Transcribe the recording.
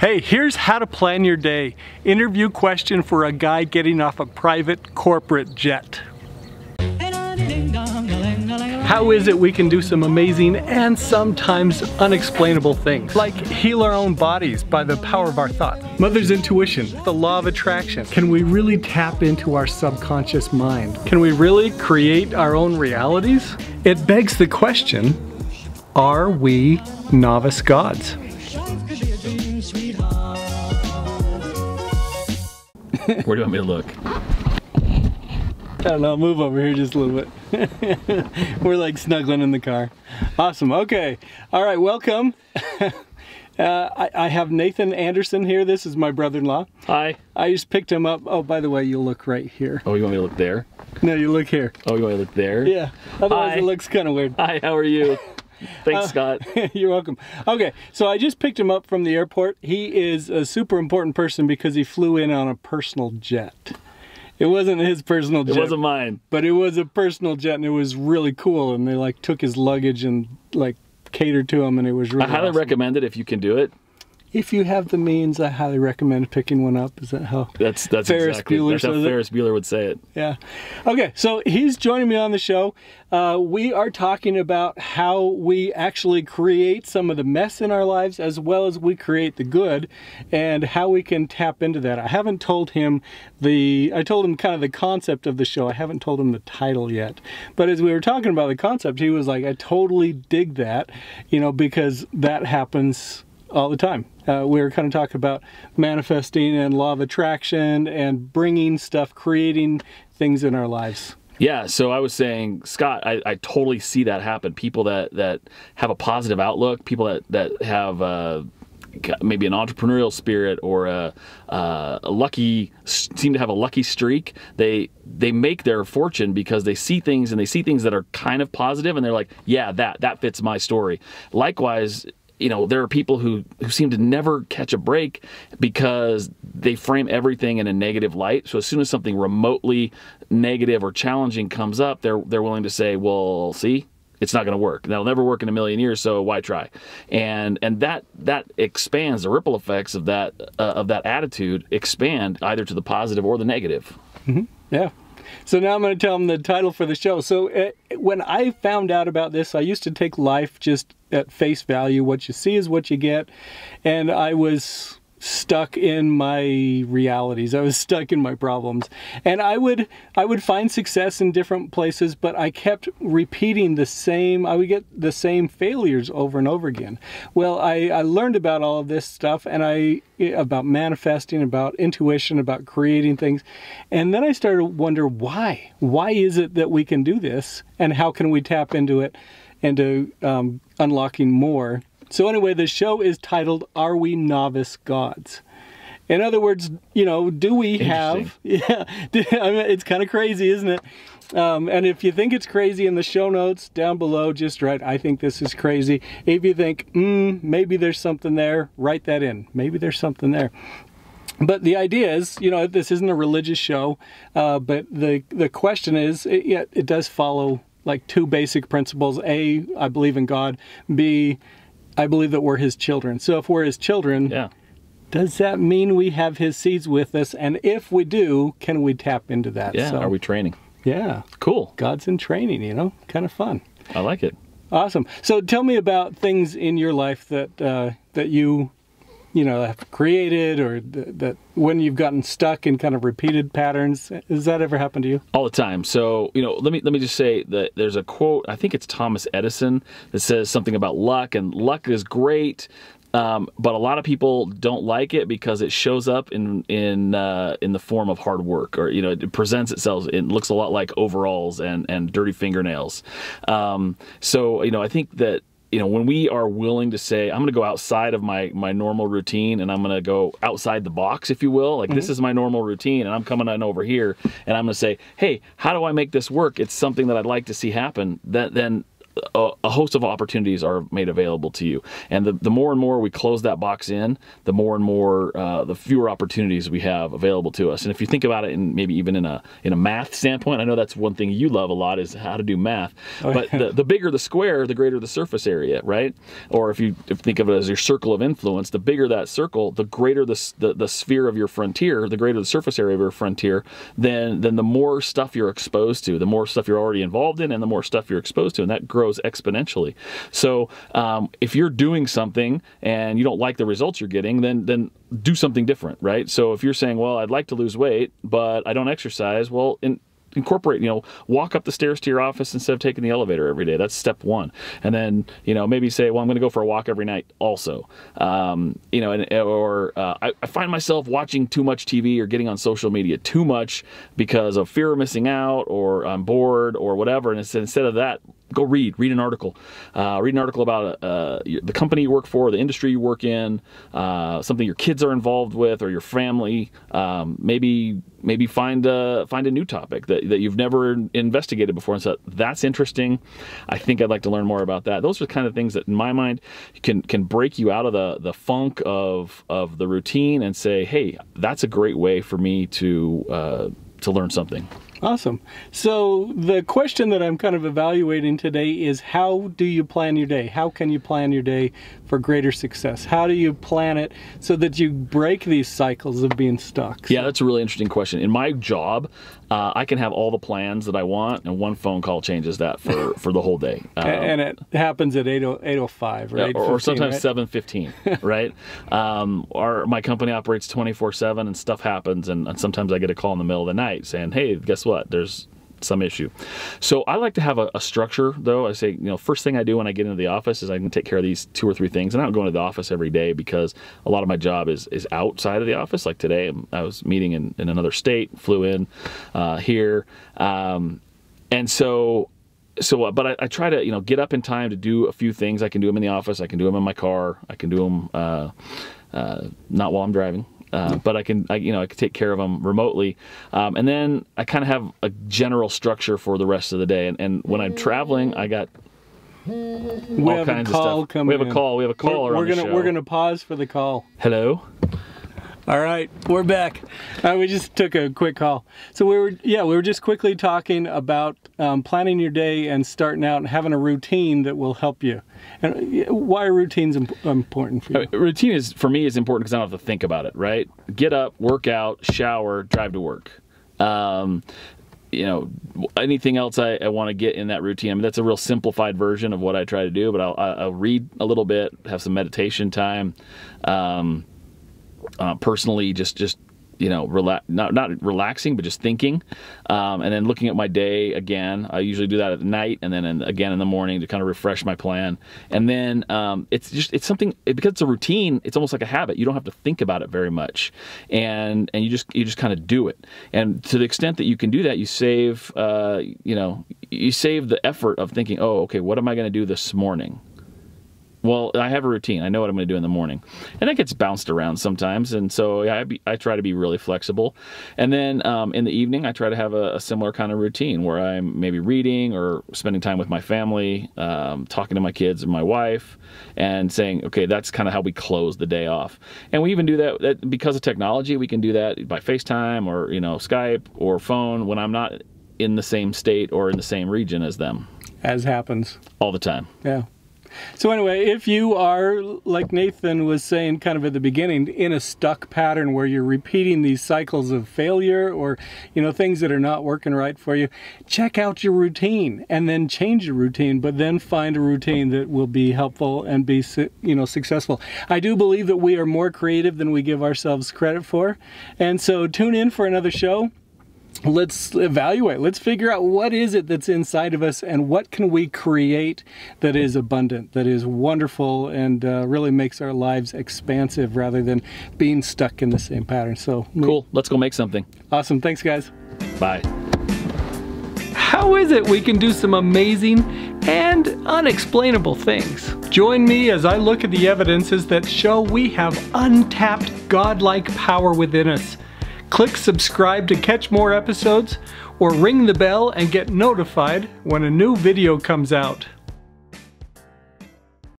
Hey, here's how to plan your day. Interview question for a guy getting off a private corporate jet. How is it we can do some amazing and sometimes unexplainable things, like heal our own bodies by the power of our thoughts? Mother's intuition, the law of attraction. Can we really tap into our subconscious mind? Can we really create our own realities? It begs the question, are we novice gods? Where do you want me to look? I don't know, move over here just a little bit. We're like snuggling in the car. Awesome, okay. All right, welcome. I have Nathan Anderson here. This is my brother-in-law. Hi. I just picked him up. Oh, by the way, you look right here. Oh, you want me to look there? No, you look here. Oh, you want me to look there? Yeah, otherwise it looks kind of weird. Hi, how are you? Thanks, Scott. You're welcome. Okay, so I just picked him up from the airport. He is a super important person because he flew in on a personal jet. It wasn't his personal jet. It wasn't mine. But it was a personal jet, and it was really cool. And they like took his luggage and like catered to him, and it was really awesome. I highly recommend it if you can do it. If you have the means, I highly recommend picking one up. Is that how? That's Ferris exactly. Bueller that's how says Ferris Bueller would say it. Yeah. Okay, so he's joining me on the show. We are talking about how we actually create some of the mess in our lives, as well as we create the good, and how we can tap into that. I haven't told him I told him kind of the concept of the show. I haven't told him the title yet. But as we were talking about the concept, he was like, "I totally dig that," you know, because that happens all the time. We were kind of talking about manifesting and law of attraction and bringing stuff, creating things in our lives. Yeah, so I was saying, Scott, I totally see that happen. People that have a positive outlook, people that have maybe an entrepreneurial spirit or seem to have a lucky streak. They make their fortune because they see things that are kind of positive, and they're like, yeah, that fits my story. Likewise, you know, there are people who seem to never catch a break because they frame everything in a negative light. So as soon as something remotely negative or challenging comes up, they're willing to say, well, see, it's not going to work. That'll never work in a million years, so why try? And that expands, the ripple effects of that attitude expand either to the positive or the negative. Mm-hmm. Yeah. So now I'm going to tell them the title for the show. So when I found out about this, I used to take life just at face value. What you see is what you get. And I was stuck in my realities. I was stuck in my problems. And I would find success in different places, but I kept repeating I would get the same failures over and over again. Well, I learned about all of this stuff, and about manifesting, about intuition, about creating things. And then I started to wonder why. Why is it that we can do this, and how can we tap into it and to unlocking more? So anyway, the show is titled, Are We Novice Gods? In other words, you know, do we have... Yeah, I mean, it's kind of crazy, isn't it? And if you think it's crazy, in the show notes down below, just write, I think this is crazy. If you think, maybe there's something there, write that in. Maybe there's something there. But the idea is, you know, this isn't a religious show, but the question is, it does follow like two basic principles. A, I believe in God. B, I believe that we're his children. So if we're his children, yeah, does that mean we have his seeds with us? And if we do, can we tap into that? Yeah, so, are we training? Yeah. Cool. God's in training, you know? Kind of fun. I like it. Awesome. So tell me about things in your life that you know, have created, or that when you've gotten stuck in kind of repeated patterns. Does that ever happen to you? All the time. So, you know, let me just say that there's a quote, I think it's Thomas Edison, that says something about luck, and luck is great, but a lot of people don't like it because it shows up in the form of hard work, or, you know, it presents itself. It looks a lot like overalls and dirty fingernails. So, you know, I think that, you know, when we are willing to say, I'm going to go outside of my normal routine, and I'm going to go outside the box, if you will, like, this is my normal routine, and I'm coming on over here, and I'm going to say, hey, how do I make this work? It's something that I'd like to see happen. Then a host of opportunities are made available to you. And the more and more we close that box in, the more and more, the fewer opportunities we have available to us. And if you think about it, in maybe even in a math standpoint, I know that's one thing you love a lot is how to do math. Oh, but yeah. the bigger the square, the greater the surface area, right? Or if you think of it as your circle of influence, the bigger that circle, the greater the sphere of your frontier, the greater the surface area of your frontier, then the more stuff you're exposed to, the more stuff you're already involved in, and the more stuff you're exposed to, and that grows exponentially. So if you're doing something and you don't like the results you're getting, then do something different, right? So if you're saying, well, I'd like to lose weight, but I don't exercise, well, incorporate, you know, walk up the stairs to your office instead of taking the elevator every day. That's step one. And then, you know, maybe say, well, I'm going to go for a walk every night also. You know, I find myself watching too much TV or getting on social media too much because of fear of missing out, or I'm bored or whatever. And instead of that, go read an article. Read an article about the company you work for, the industry you work in, something your kids are involved with or your family. Maybe find a new topic that you've never investigated before and say, that's interesting. I think I'd like to learn more about that. Those are the kind of things that, in my mind, can break you out of the funk of the routine and say, hey, that's a great way for me to learn something. Awesome. So the question that I'm kind of evaluating today is, how do you plan your day? How can you plan your day for greater success? How do you plan it so that you break these cycles of being stuck? Yeah, that's a really interesting question. In my job, I can have all the plans that I want, and one phone call changes that for the whole day. And it happens at 8:05, right? Yeah, or 15, sometimes 7:15, right? 7:15, right? My company operates 24/7, and stuff happens, and sometimes I get a call in the middle of the night saying, hey, guess what? There's some issue. So I like to have a structure, though. I say, you know, first thing I do when I get into the office is I can take care of these 2 or 3 things. And I don't go into the office every day because a lot of my job is outside of the office. Like today, I was meeting in another state, flew in here. And so, but I try to, you know, get up in time to do a few things. I can do them in the office. I can do them in my car. I can do them not while I'm driving. But I can take care of them remotely, and then I kind of have a general structure for the rest of the day. And when I'm traveling, I got all kinds of stuff. We have a call. We have a caller on the show. We're gonna pause for the call. Hello. All right, we're back. We just took a quick call. So we were just quickly talking about planning your day and starting out and having a routine that will help you. And why are routines important for you? Routine is, for me, is important because I don't have to think about it, right? Get up, work out, shower, drive to work. You know, anything else I want to get in that routine. I mean, that's a real simplified version of what I try to do, but I'll read a little bit, have some meditation time. Personally, just you know, not relaxing, but just thinking, and then looking at my day again. I usually do that at night, and then again in the morning to kind of refresh my plan. And then it's something, because it's a routine. It's almost like a habit. You don't have to think about it very much, and you just kind of do it. And to the extent that you can do that, you save you save the effort of thinking, oh, okay, what am I going to do this morning? Well, I have a routine. I know what I'm going to do in the morning. And that gets bounced around sometimes. And so I try to be really flexible. And then in the evening, I try to have a similar kind of routine where I'm maybe reading or spending time with my family, talking to my kids and my wife, and saying, okay, that's kind of how we close the day off. And we even do that because of technology. We can do that by FaceTime or, you know, Skype or phone when I'm not in the same state or in the same region as them. As happens. All the time. Yeah. So anyway, if you are, like Nathan was saying kind of at the beginning, in a stuck pattern where you're repeating these cycles of failure or, you know, things that are not working right for you, check out your routine and then change your routine, but then find a routine that will be helpful and be, you know, successful. I do believe that we are more creative than we give ourselves credit for. And so tune in for another show. Let's evaluate. Let's figure out what is it that's inside of us and what can we create that is abundant, that is wonderful, and really makes our lives expansive rather than being stuck in the same pattern. So cool. Let's go make something. Awesome. Thanks, guys. Bye. How is it we can do some amazing and unexplainable things? Join me as I look at the evidences that show we have untapped godlike power within us. Click subscribe to catch more episodes, or ring the bell and get notified when a new video comes out.